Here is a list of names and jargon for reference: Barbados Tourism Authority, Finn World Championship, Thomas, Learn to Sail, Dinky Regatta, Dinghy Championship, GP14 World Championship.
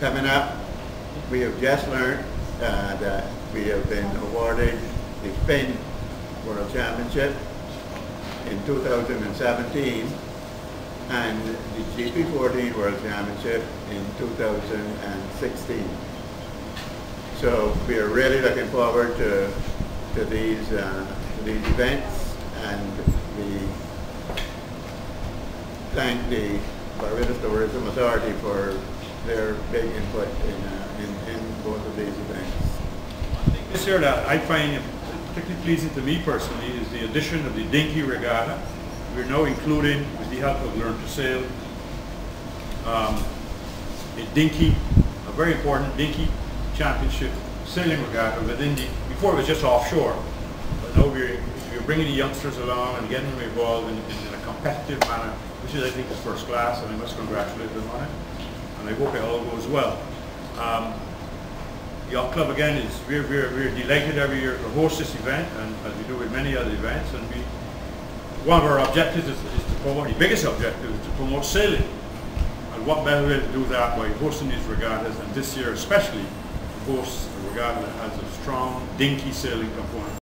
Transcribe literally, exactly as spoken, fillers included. Coming up, we have just learned uh, that we have been awarded the Finn World Championship in two thousand seventeen and the G P fourteen World Championship in two thousand sixteen. So we are really looking forward to, to these, uh, these events, and we thank the Barbados Tourism Authority for their big input in, uh, in, in both of these events. I think this year that I find particularly pleasing to me personally is the addition of the Dinky Regatta. We're now including, with the help of Learn to Sail, um, a Dinghy, a very important Dinghy Championship sailing regatta within the, before it was just offshore, but now we're, we're bringing the youngsters along and getting them involved in, in, in a competitive manner, which is, I think, is first class, and I must congratulate them on it, and I hope it all goes well. Um, the Yacht Club, again, is we're, we're, we're delighted every year to host this event, and as we do with many other events, and we, one of our objectives is, is to promote, the biggest objective is to promote sailing, and what better way to do that by hosting these regattas, and this year especially, hosts a regatta that has a strong Dinghy sailing component.